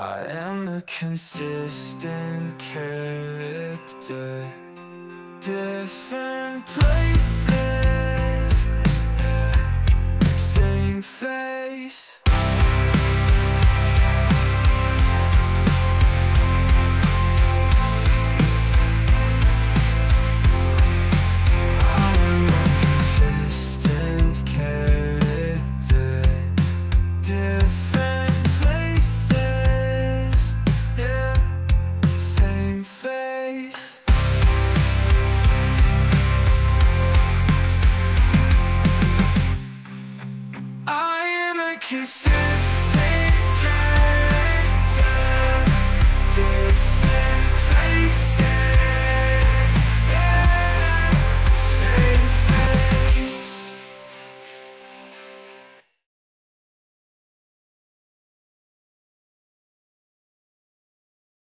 I am a consistent character. Different places, same face.